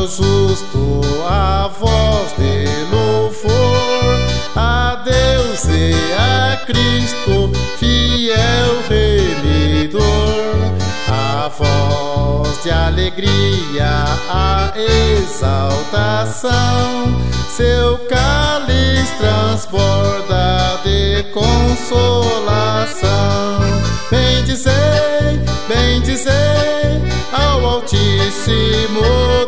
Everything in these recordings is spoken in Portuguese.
do susto a voz de louvor a Deus e a Cristo, fiel remidor. A voz de alegria, a exaltação, seu cálice transborda de consolação. Bendizei, bendizei ao Altíssimo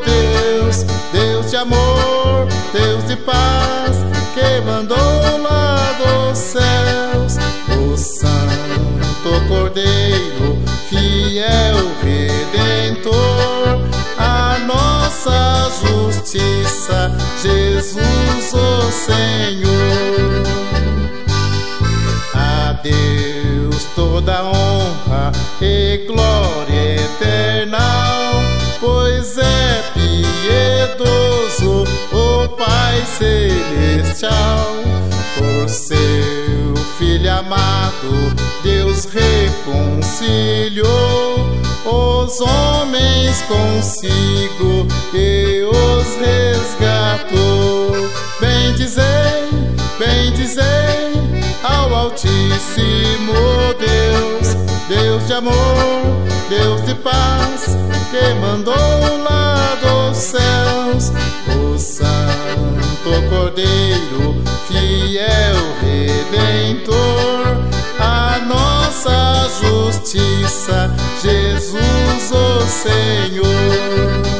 Deus, Deus de amor, Deus de paz, que mandou lá dos céus o Santo Cordeiro, fiel Redentor, a nossa justiça, Jesus o Senhor. A Deus toda honra e glória eternal, pois é piedoso o Pai Celestial. Por seu Filho amado, Deus reconciliou os homens consigo e os resgatou. Bendizei, bendizei ao Altíssimo Deus, Deus de amor, Deus de paz, que mandou lá dos céus o Santo Cordeiro, fiel Redentor, a nossa justiça, Jesus o Senhor.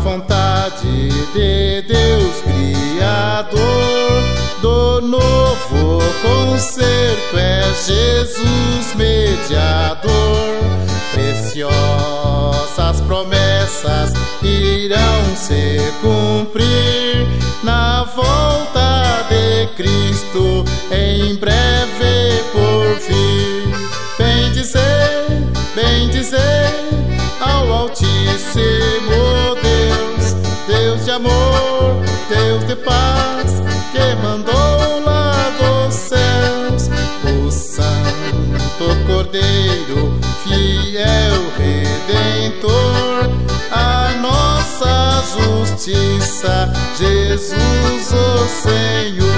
Vontade de Deus Criador, do novo concerto é Jesus mediador. Preciosas promessas irão se cumprir na volta de Cristo, em breve por vir. Bendizei, bendizei ao Altíssimo Deus, Deus de amor, Deus de paz, que mandou lá dos céus o Santo Cordeiro, fiel Redentor, a nossa justiça, Jesus o Senhor.